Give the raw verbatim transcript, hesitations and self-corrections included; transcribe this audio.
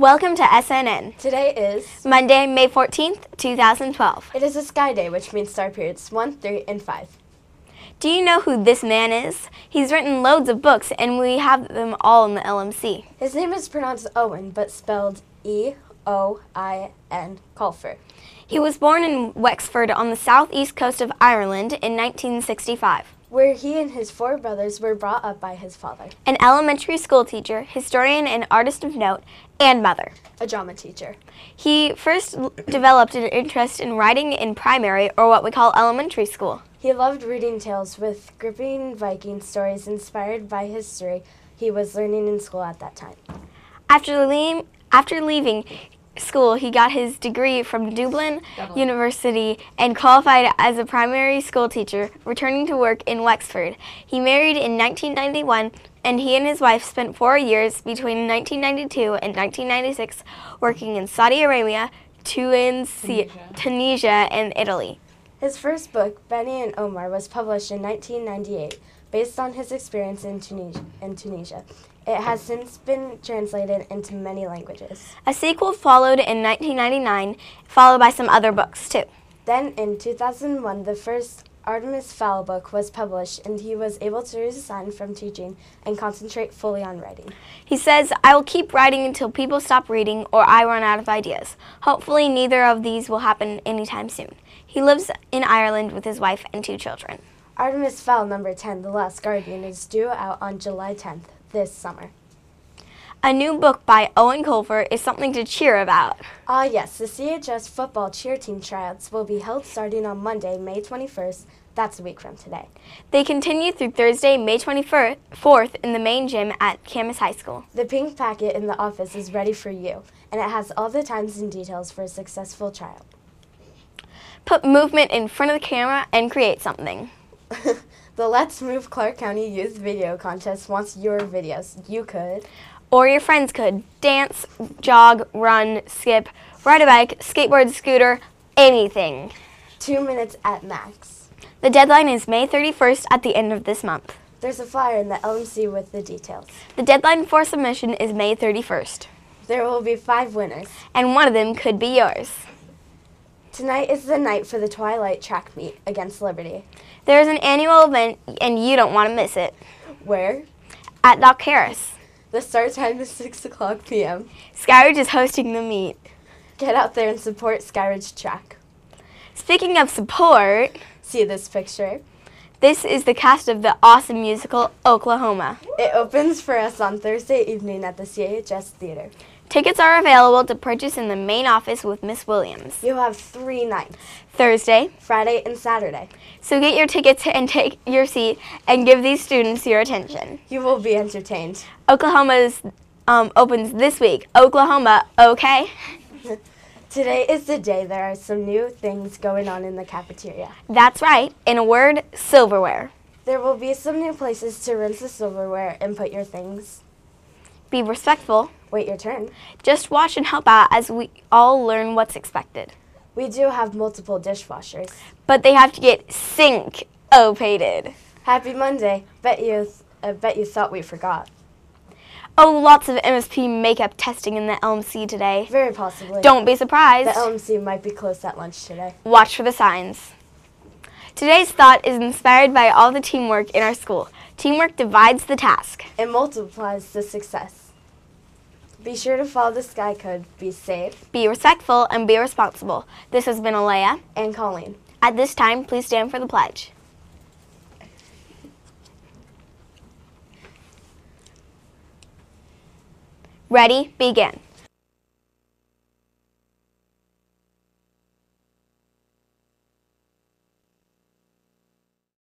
Welcome to S N N. Today is Monday, May fourteenth, two thousand twelve. It is a Sky Day, which means star periods one, three, and five. Do you know who this man is? He's written loads of books, and we have them all in the L M C. His name is pronounced Eoin, but spelled E O I N Colfer. He was born in Wexford on the southeast coast of Ireland in nineteen sixty-five. Where he and his four brothers were brought up by his father. An elementary school teacher, historian and artist of note, and mother. A drama teacher. He first developed an interest in writing in primary, or what we call elementary school. He loved reading tales with gripping Viking stories inspired by history he was learning in school at that time. After, le after leaving school, he got his degree from Dublin, Dublin University and qualified as a primary school teacher, returning to work in Wexford. He married in nineteen ninety-one, and he and his wife spent four years between nineteen ninety-two and nineteen ninety-six working in Saudi Arabia, Tunisia, Tunisia and Italy. His first book, Benny and Omar, was published in nineteen ninety-eight, based on his experience in Tunisia. In Tunisia. It has since been translated into many languages. A sequel followed in nineteen ninety-nine, followed by some other books too. Then in two thousand one, the first Artemis Fowl book was published, and he was able to resign from teaching and concentrate fully on writing. He says, "I will keep writing until people stop reading or I run out of ideas. Hopefully neither of these will happen anytime soon." He lives in Ireland with his wife and two children. Artemis Fowl number ten, The Last Guardian, is due out on July tenth. This summer. A new book by Eoin Colfer is something to cheer about. Ah uh, yes, the C A H S football cheer team tryouts will be held starting on Monday, May twenty-first. That's a week from today. They continue through Thursday, May twenty-fourth in the main gym at Camas High School. The pink packet in the office is ready for you, and it has all the times and details for a successful tryout. Put movement in front of the camera and create something. The Let's Move Clark County Youth Video Contest wants your videos. You could. Or your friends could. Dance, jog, run, skip, ride a bike, skateboard, scooter, anything. Two minutes at max. The deadline is May thirty-first at the end of this month. There's a flyer in the L M C with the details. The deadline for submission is May thirty-first. There will be five winners. And one of them could be yours. Tonight is the night for the Twilight Track Meet against Liberty. There is an annual event, and you don't want to miss it. Where? At Doc Harris. The start time is six o'clock p m Skyridge is hosting the meet. Get out there and support Skyridge Track. Speaking of support... See this picture? This is the cast of the awesome musical, Oklahoma. It opens for us on Thursday evening at the C A H S Theater. Tickets are available to purchase in the main office with Miz Williams. You have three nights. Thursday, Friday, and Saturday. So get your tickets and take your seat and give these students your attention. You will be entertained. Oklahoma's um, opens this week. Oklahoma, okay? Today is the day there are some new things going on in the cafeteria. That's right. In a word, silverware. There will be some new places to rinse the silverware and put your things. Be respectful. Wait your turn. Just watch and help out as we all learn what's expected. We do have multiple dishwashers. But they have to get sink-opated. Happy Monday. Bet you, uh, bet you thought we forgot. Oh, lots of M S P makeup testing in the L M C today. Very possibly. Don't be surprised. The L M C might be closed at lunch today. Watch for the signs. Today's thought is inspired by all the teamwork in our school. Teamwork divides the task. It multiplies the success. Be sure to follow the Sky Code. Be safe. Be respectful and be responsible. This has been Alea and Colleen. At this time, please stand for the pledge. Ready, begin.